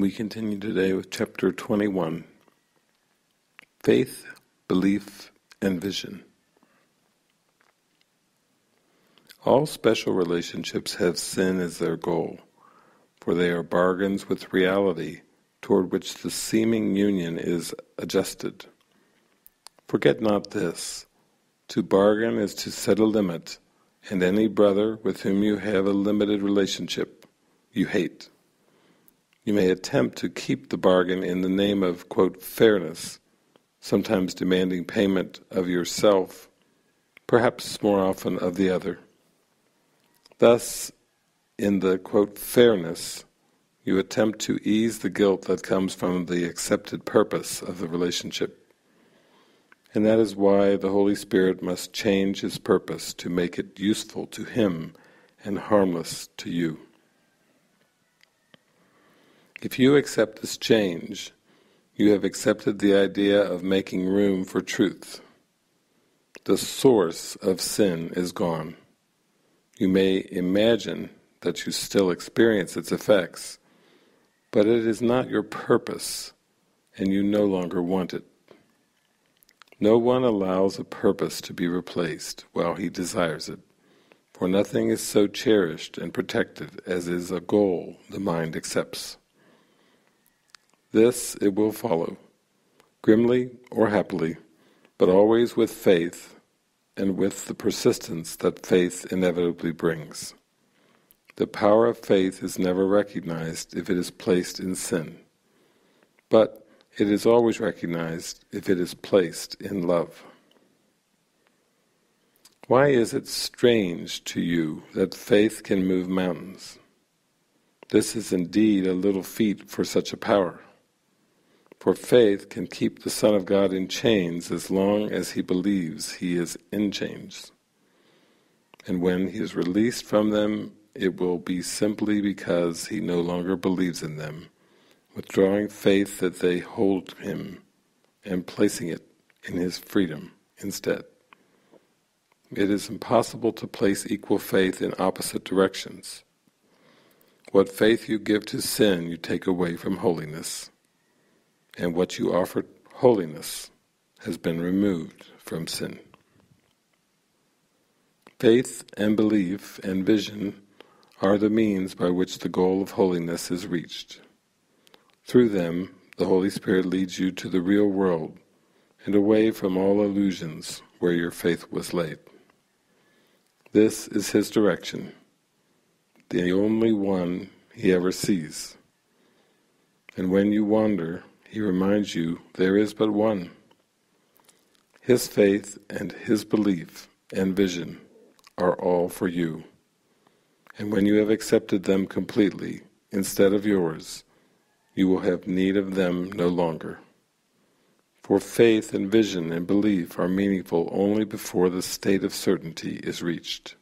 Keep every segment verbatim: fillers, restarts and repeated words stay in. We continue today with chapter twenty-one, Faith, Belief, and Vision. All special relationships have sin as their goal, for they are bargains with reality toward which the seeming union is adjusted. Forget not this, to bargain is to set a limit, and any brother with whom you have a limited relationship, you hate. You may attempt to keep the bargain in the name of, quote, fairness, sometimes demanding payment of yourself, perhaps more often of the other. Thus, in the, quote, fairness, you attempt to ease the guilt that comes from the accepted purpose of the relationship. And that is why the Holy Spirit must change his purpose to make it useful to him and harmless to you. If you accept this change, you have accepted the idea of making room for truth. The source of sin is gone. You may imagine that you still experience its effects, but it is not your purpose, and you no longer want it. No one allows a purpose to be replaced while he desires it, for nothing is so cherished and protected as is a goal the mind accepts. This it will follow, grimly or happily, but always with faith and with the persistence that faith inevitably brings. The power of faith is never recognized if it is placed in sin, but it is always recognized if it is placed in love. Why is it strange to you that faith can move mountains? This is indeed a little feat for such a power. For faith can keep the Son of God in chains as long as he believes he is in chains. And when he is released from them, it will be simply because he no longer believes in them, withdrawing faith that they hold him and placing it in his freedom instead. It is impossible to place equal faith in opposite directions. What faith you give to sin, you take away from holiness, and what you offer holiness has been removed from sin. Faith and belief and vision are the means by which the goal of holiness is reached. Through them, the Holy Spirit leads you to the real world and away from all illusions where your faith was laid. This is his direction, the only one he ever sees. And when you wander, he reminds you there is but one. His faith and his belief and vision are all for you. And when you have accepted them completely, instead of yours, you will have need of them no longer. For faith and vision and belief are meaningful only before the state of certainty is reached.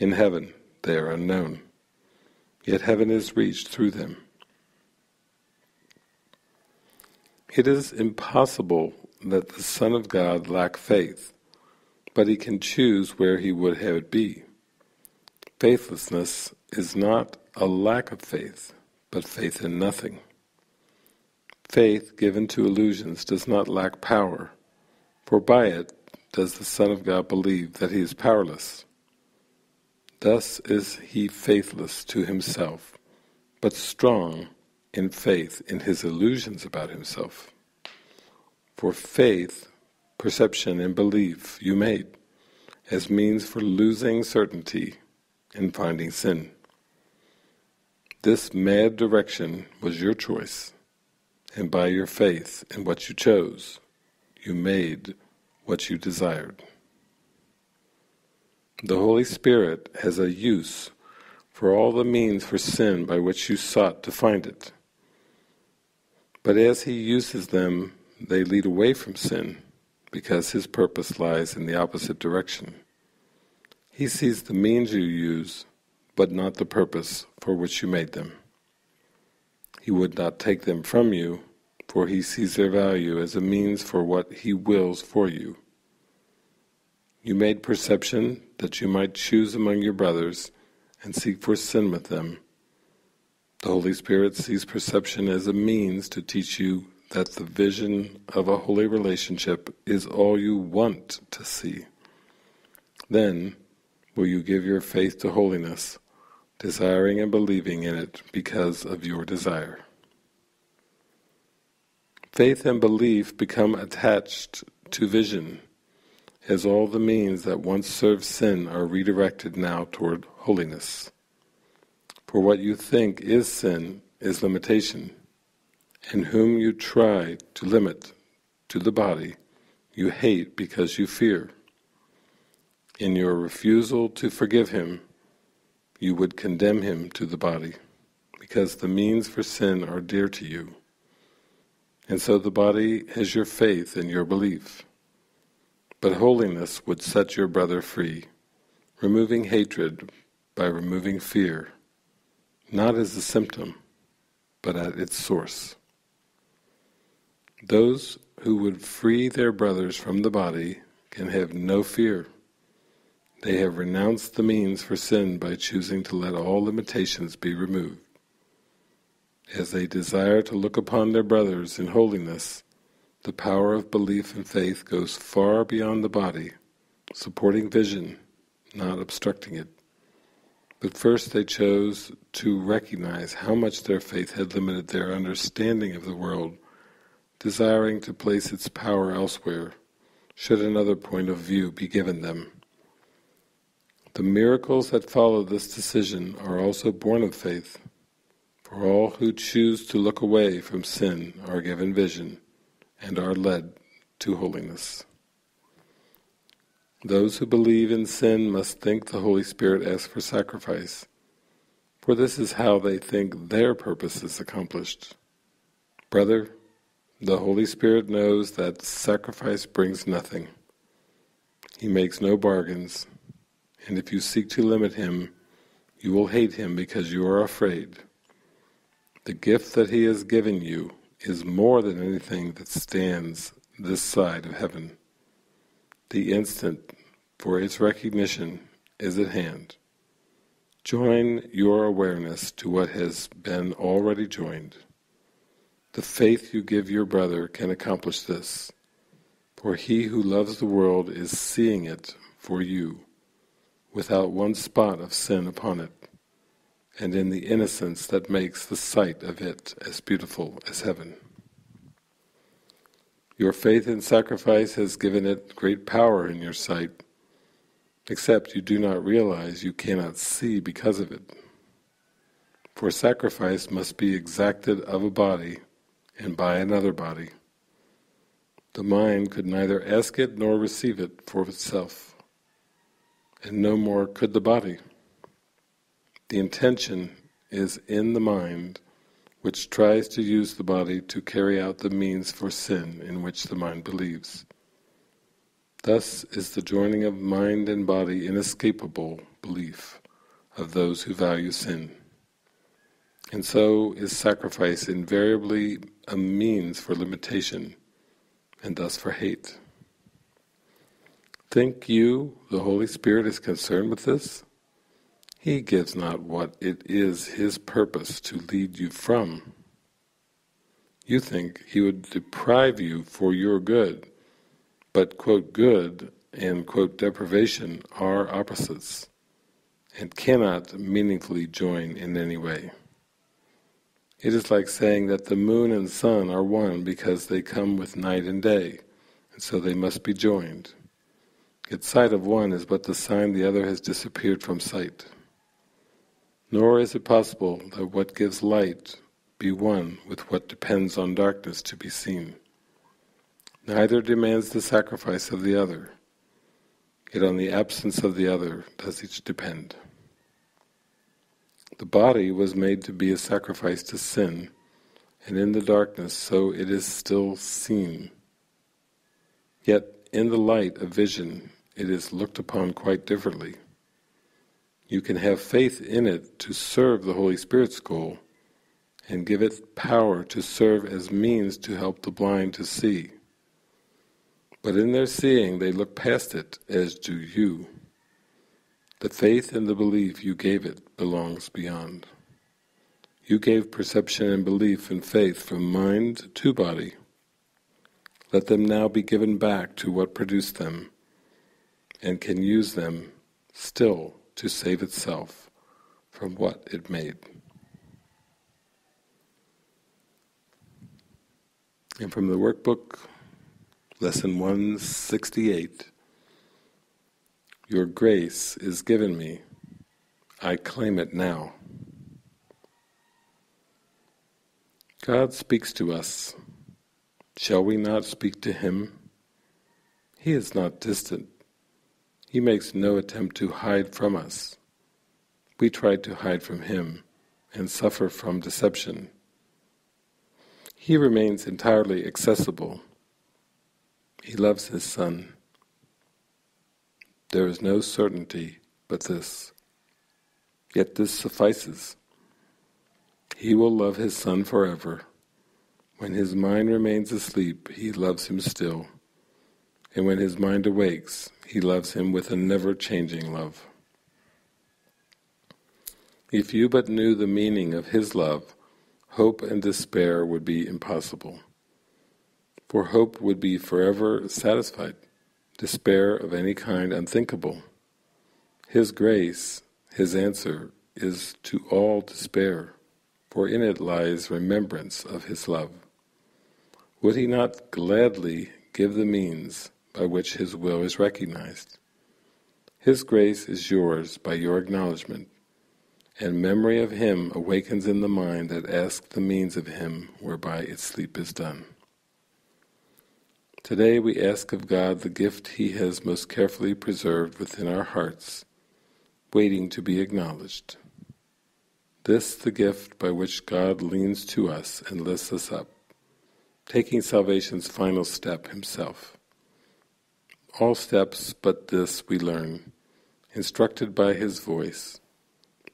In heaven, they are unknown, yet heaven is reached through them. It is impossible that the Son of God lack faith, but he can choose where he would have it be. Faithlessness is not a lack of faith, but faith in nothing. Faith given to illusions does not lack power, for by it does the Son of God believe that he is powerless. Thus is he faithless to himself, but strong in faith in his illusions about himself. For faith, perception, and belief you made as means for losing certainty and finding sin. This mad direction was your choice, and by your faith in what you chose, you made what you desired. The Holy Spirit has a use for all the means for sin by which you sought to find it. But as he uses them, they lead away from sin, because his purpose lies in the opposite direction. He sees the means you use, but not the purpose for which you made them. He would not take them from you, for he sees their value as a means for what he wills for you. You made perception that you might choose among your brothers and seek for sin with them, The Holy Spirit sees perception as a means to teach you that the vision of a holy relationship is all you want to see. Then will you give your faith to holiness, desiring and believing in it because of your desire. Faith and belief become attached to vision, as all the means that once served sin are redirected now toward holiness. For what you think is sin is limitation, and whom you try to limit to the body, you hate because you fear. In your refusal to forgive him, you would condemn him to the body, because the means for sin are dear to you. And so the body is your faith and your belief. But holiness would set your brother free, removing hatred by removing fear, not as a symptom, but at its source. Those who would free their brothers from the body can have no fear. They have renounced the means for sin by choosing to let all limitations be removed. As they desire to look upon their brothers in holiness, the power of belief and faith goes far beyond the body, supporting vision, not obstructing it. But first they chose to recognize how much their faith had limited their understanding of the world, desiring to place its power elsewhere, should another point of view be given them. The miracles that follow this decision are also born of faith, for all who choose to look away from sin are given vision, and are led to holiness. Those who believe in sin must think the Holy Spirit asks for sacrifice, for this is how they think their purpose is accomplished. Brother, the Holy Spirit knows that sacrifice brings nothing. He makes no bargains, and if you seek to limit him, you will hate him because you are afraid. The gift that he has given you is more than anything that stands this side of heaven. The instant for its recognition is at hand. Join your awareness to what has been already joined. The faith you give your brother can accomplish this, for he who loves the world is seeing it for you, without one spot of sin upon it, and in the innocence that makes the sight of it as beautiful as heaven. Your faith in sacrifice has given it great power in your sight, except you do not realize you cannot see because of it. For sacrifice must be exacted of a body and by another body. The mind could neither ask it nor receive it for itself, and no more could the body. The intention is in the mind, which tries to use the body to carry out the means for sin in which the mind believes. Thus is the joining of mind and body inescapable belief of those who value sin. And so is sacrifice invariably a means for limitation, and thus for hate. Think you the Holy Spirit is concerned with this? He gives not what it is his purpose to lead you from. You think he would deprive you for your good, but quote good and quote deprivation are opposites, and cannot meaningfully join in any way. It is like saying that the moon and sun are one because they come with night and day, and so they must be joined. Yet sight of one is but the sign the other has disappeared from sight. Nor is it possible that what gives light be one with what depends on darkness to be seen. Neither demands the sacrifice of the other, yet on the absence of the other does each depend. The body was made to be a sacrifice to sin, and in the darkness so it is still seen. Yet in the light of vision it is looked upon quite differently. You can have faith in it to serve the Holy Spirit's goal, and give it power to serve as means to help the blind to see. But in their seeing they look past it, as do you. The faith and the belief you gave it belongs beyond. You gave perception and belief and faith from mind to body. Let them now be given back to what produced them, and can use them still to save itself from what it made. And from the workbook, lesson one sixty-eight, your grace is given me, I claim it now. God speaks to us. Shall we not speak to Him? He is not distant. He makes no attempt to hide from us. We try to hide from Him and suffer from deception. He remains entirely accessible. He loves His Son. There is no certainty but this. Yet this suffices. He will love His Son forever. When His mind remains asleep, He loves Him still. And when His mind awakes, He loves Him with a never-changing love. If you but knew the meaning of His love, hope and despair would be impossible. For hope would be forever satisfied, despair of any kind unthinkable. His grace, His answer, is to all despair, for in it lies remembrance of His love. Would He not gladly give the means by which His will is recognized? His grace is yours by your acknowledgement, and memory of Him awakens in the mind that asks the means of Him whereby its sleep is done. Today we ask of God the gift He has most carefully preserved within our hearts, waiting to be acknowledged. This the gift by which God leans to us and lifts us up, taking salvation's final step Himself. All steps but this we learn, instructed by His voice.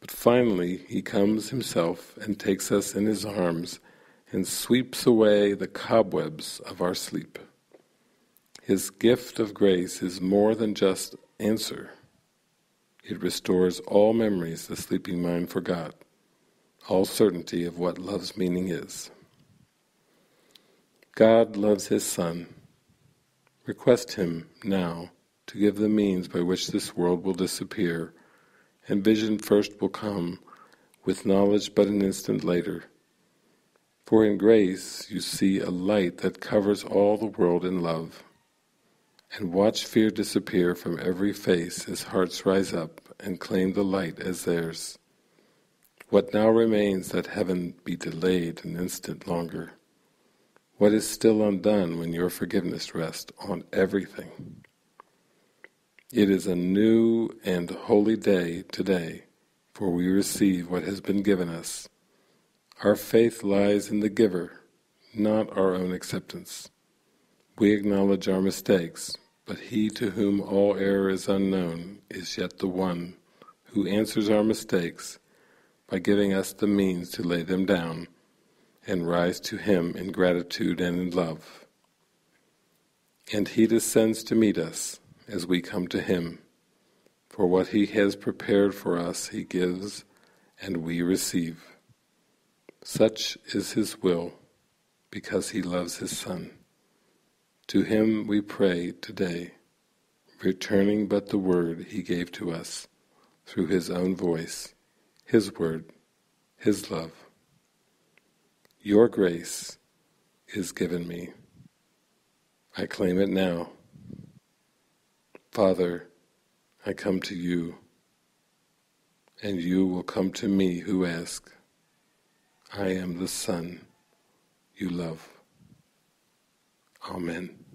But finally He comes Himself and takes us in His arms and sweeps away the cobwebs of our sleep. His gift of grace is more than just answer. It restores all memories the sleeping mind forgot, all certainty of what love's meaning is. God loves His Son. Request Him now to give the means by which this world will disappear, and vision first will come, with knowledge but an instant later. For in grace you see a light that covers all the world in love, and watch fear disappear from every face as hearts rise up and claim the light as theirs. What now remains that heaven be delayed an instant longer? What is still undone when your forgiveness rests on everything? It is a new and holy day today, for we receive what has been given us. Our faith lies in the giver, not our own acceptance. We acknowledge our mistakes, but He to whom all error is unknown is yet the one who answers our mistakes by giving us the means to lay them down and rise to Him in gratitude and in love. And He descends to meet us as we come to Him, for what He has prepared for us He gives and we receive. Such is His will, because He loves His Son. To Him we pray today, returning but the word He gave to us, through His own voice, His word, His love. Your grace is given me. I claim it now. Father, I come to You, and You will come to me who ask. I am the Son You love. Amen.